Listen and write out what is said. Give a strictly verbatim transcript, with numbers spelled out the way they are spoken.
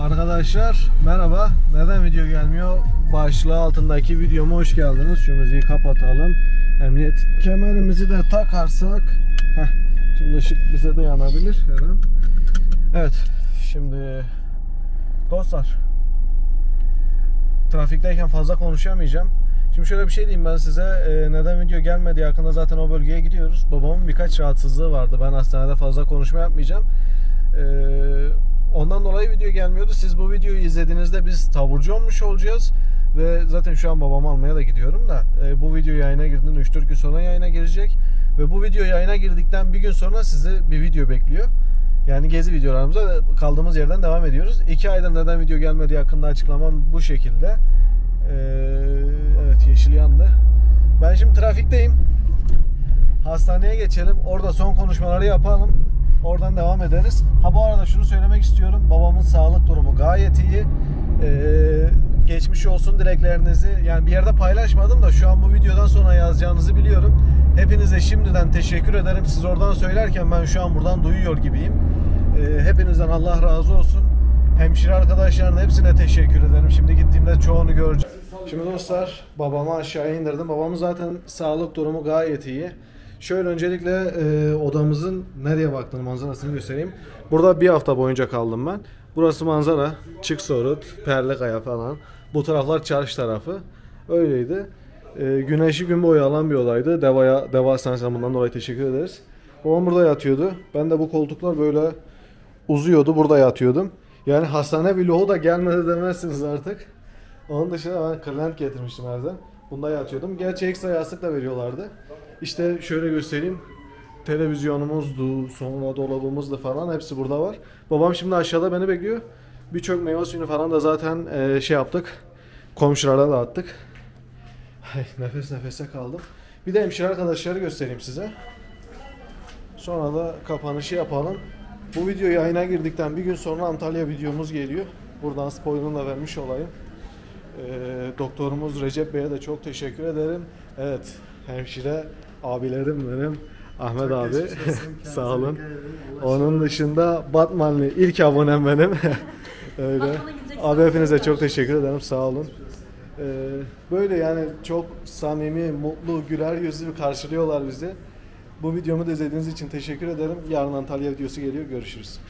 Arkadaşlar merhaba. Neden video gelmiyor? Başlığı altındaki videoma hoş geldiniz. Şu müziği kapatalım. Emniyet kemerimizi de takarsak. Heh, şimdi ışık bize de yanabilir her an. Evet. Şimdi dostlar, trafikteyken fazla konuşamayacağım. Şimdi şöyle bir şey diyeyim ben size, e, neden video gelmedi yakında zaten o bölgeye gidiyoruz. Babamın birkaç rahatsızlığı vardı, ben hastanede fazla konuşma yapmayacağım. E, ondan dolayı video gelmiyordu. Siz bu videoyu izlediğinizde biz taburcu olmuş olacağız. Ve zaten şu an babamı almaya da gidiyorum da e, bu video yayına girdiğinde üç dört gün sonra yayına girecek. Ve bu video yayına girdikten bir gün sonra sizi bir video bekliyor. Yani gezi videolarımıza kaldığımız yerden devam ediyoruz. İki aydan neden video gelmedi yakında açıklamam bu şekilde. Evet, yeşil yandı. Ben şimdi trafikteyim. Hastaneye geçelim. Orada son konuşmaları yapalım. Oradan devam ederiz. Ha, bu arada şunu söylemek istiyorum. Babamın sağlık durumu gayet iyi. Ee, geçmiş olsun dileklerinizi. Yani bir yerde paylaşmadım da şu an bu videodan sonra yazacağınızı biliyorum. Hepinize şimdiden teşekkür ederim. Siz oradan söylerken ben şu an buradan duyuyor gibiyim. Ee, hepinizden Allah razı olsun. Hemşire arkadaşların hepsine teşekkür ederim. Şimdi gittiğimde çoğunu göreceğim. Şimdi dostlar, babamı aşağı indirdim. Babamın zaten sağlık durumu gayet iyi. Şöyle öncelikle e, odamızın nereye baktığını, manzarasını göstereyim. Burada bir hafta boyunca kaldım ben. Burası manzara. Çiksorut, Perlikaya falan. Bu taraflar çarşı tarafı. Öyleydi. E, güneşi gün boyu alan bir olaydı. Deva'ya, Deva Hastanesi'ne bundan dolayı teşekkür ederiz. Babam burada yatıyordu. Ben de bu koltuklar böyle uzuyordu. Burada yatıyordum. Yani hastane vlogu da gelmedi demezsiniz artık. Onun dışında ben kırlent getirmiştim her zaman. Bunda yatıyordum. Gerçi ekstra yastık da veriyorlardı. İşte şöyle göstereyim. Televizyonumuzdu, sonra dolabımızdı falan. Hepsi burada var. Babam şimdi aşağıda beni bekliyor. Birçok meyve suyunu falan da zaten e, şey yaptık. Komşulara dağıttık. Ay, nefes nefese kaldım. Bir de hemşire arkadaşları göstereyim size. Sonra da kapanışı yapalım. Bu video yayına girdikten bir gün sonra Antalya videomuz geliyor. Buradan spoiler'ını da vermiş olayım. E, doktorumuz Recep Bey'e de çok teşekkür ederim. Evet, hemşire abilerim benim. Ahmet çok abi sağ olun. Onun dışında Batmanlı ilk abonem benim. Öyle. Abi hepinize çok teşekkür ederim. Sağ olun. E, böyle yani çok samimi, mutlu, güler yüzlü karşılıyorlar bizi. Bu videomu da izlediğiniz için teşekkür ederim. Yarın Antalya videosu geliyor. Görüşürüz.